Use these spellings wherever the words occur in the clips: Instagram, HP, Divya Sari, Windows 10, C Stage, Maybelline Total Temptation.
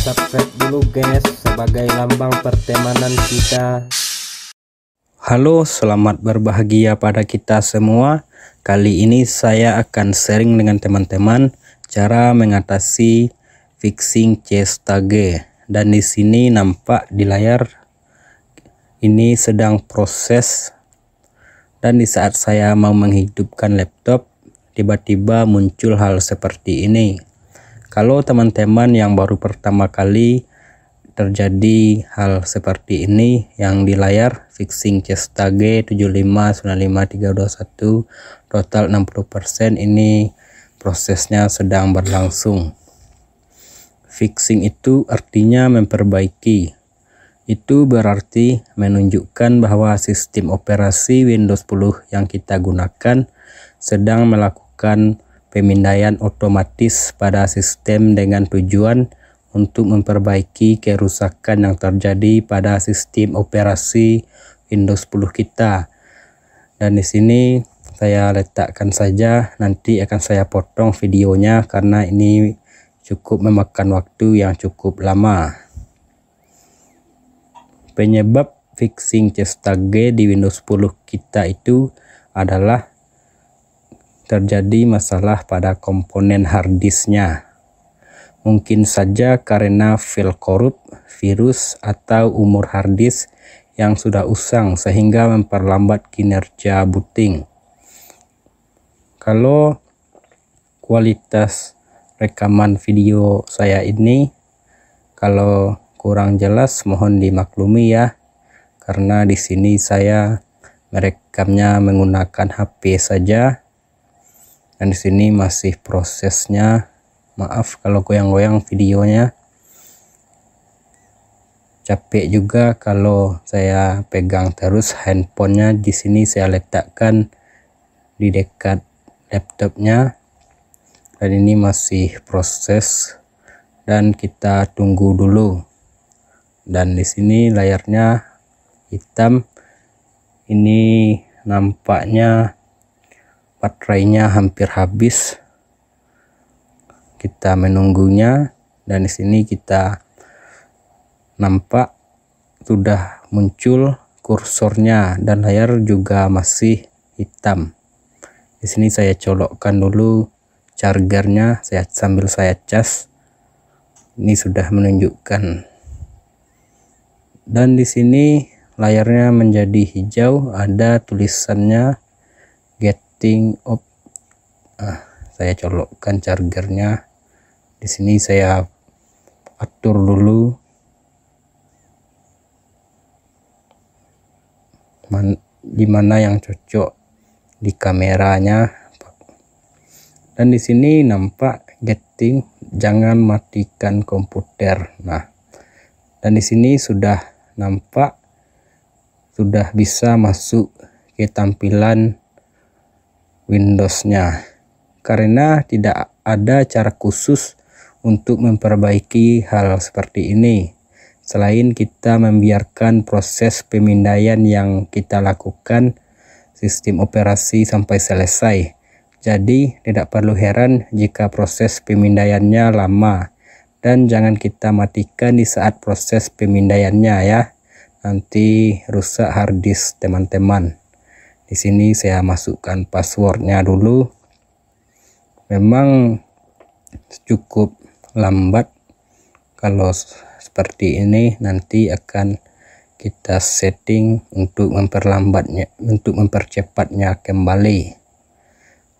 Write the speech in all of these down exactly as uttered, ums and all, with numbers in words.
subscribe dulu guys sebagai lambang pertemanan kita. Halo, selamat berbahagia pada kita semua. Kali ini saya akan sharing dengan teman-teman cara mengatasi fixing C Stage. Dan di sini nampak di layar ini sedang proses. Dan di saat saya mau menghidupkan laptop, tiba-tiba muncul hal seperti ini. Kalau teman-teman yang baru pertama kali terjadi hal seperti ini yang di layar fixing C Stage tujuh lima sembilan lima tiga dua satu total enam puluh persen, ini prosesnya sedang berlangsung. Fixing itu artinya memperbaiki. Itu berarti menunjukkan bahwa sistem operasi Windows sepuluh yang kita gunakan sedang melakukan pemindaian otomatis pada sistem dengan tujuan untuk memperbaiki kerusakan yang terjadi pada sistem operasi Windows sepuluh kita. Dan di sini saya letakkan saja, nanti akan saya potong videonya karena ini cukup memakan waktu yang cukup lama. Penyebab fixing C Stage di Windows sepuluh kita itu adalah terjadi masalah pada komponen harddisknya. Mungkin saja karena file korup, virus, atau umur harddisk yang sudah usang sehingga memperlambat kinerja booting. Kalau kualitas rekaman video saya ini kalau kurang jelas mohon dimaklumi ya, karena di sini saya merekamnya menggunakan H P saja. Dan di sini masih prosesnya. Maaf kalau goyang-goyang videonya. Capek juga kalau saya pegang terus handphonenya. Di sini saya letakkan di dekat laptopnya. Dan ini masih proses dan kita tunggu dulu. Dan di sini layarnya hitam. Ini nampaknya baterainya hampir habis. Kita menunggunya, dan di sini kita nampak sudah muncul kursornya dan layar juga masih hitam. Di sini saya colokkan dulu chargernya, saya sambil saya cas. Ini sudah menunjukkan. Dan di sini layarnya menjadi hijau, ada tulisannya getting up. Ah, saya colokkan chargernya. Di sini saya atur dulu Man, dimana yang cocok di kameranya. Dan di sini nampak getting, jangan matikan komputer. Nah, dan di sini sudah nampak sudah bisa masuk ke tampilan Windows-nya. Karena tidak ada cara khusus untuk memperbaiki hal seperti ini selain kita membiarkan proses pemindaian yang kita lakukan sistem operasi sampai selesai. Jadi tidak perlu heran jika proses pemindaiannya lama, dan jangan kita matikan di saat proses pemindaiannya ya, nanti rusak harddisk teman-teman. Di sini saya masukkan passwordnya dulu. Memang cukup lambat kalau seperti ini, nanti akan kita setting untuk memperlambatnya, untuk mempercepatnya kembali.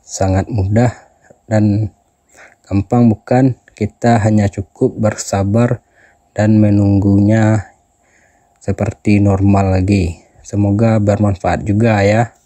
Sangat mudah dan gampang bukan? Kita hanya cukup bersabar dan menunggunya seperti normal lagi. Semoga bermanfaat juga ya.